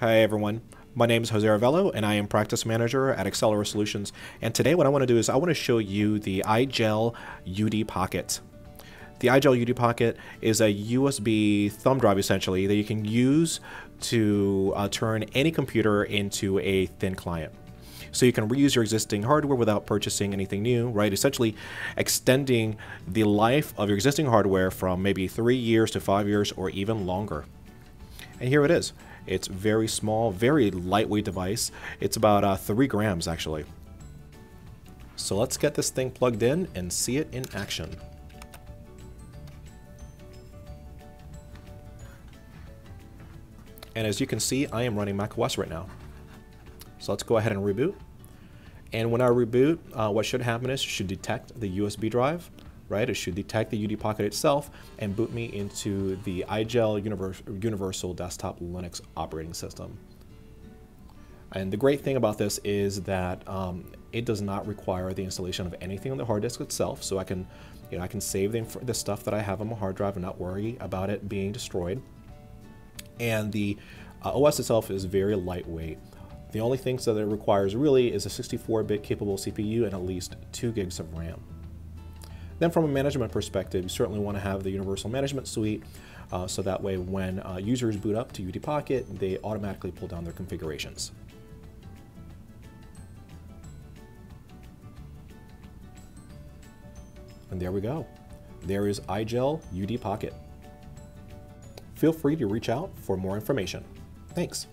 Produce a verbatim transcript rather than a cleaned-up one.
Hi everyone, my name is Jose Arvelo and I am Practice Manager at Accelera Solutions, and today what I want to do is I want to show you the I G E L U D Pocket. The I G E L U D Pocket is a U S B thumb drive essentially that you can use to uh, turn any computer into a thin client. So you can reuse your existing hardware without purchasing anything new, right? Essentially extending the life of your existing hardware from maybe three years to five years or even longer. And here it is. It's very small, very lightweight device. It's about uh, three grams actually. So let's get this thing plugged in and see it in action. And as you can see, I am running macOS right now. So let's go ahead and reboot. And when I reboot, uh, what should happen is it should detect the U S B drive, right? It should detect the U D Pocket itself and boot me into the I G E L Universal Desktop Linux operating system. And the great thing about this is that um, it does not require the installation of anything on the hard disk itself, so I can, you know, I can save the, the stuff that I have on my hard drive and not worry about it being destroyed. And the uh, O S itself is very lightweight. The only things that it requires really is a sixty-four bit capable C P U and at least two gigs of RAM. Then from a management perspective, you certainly want to have the Universal Management Suite, uh, so that way when uh, users boot up to U D Pocket, they automatically pull down their configurations. And there we go. There is I G E L U D Pocket. Feel free to reach out for more information. Thanks.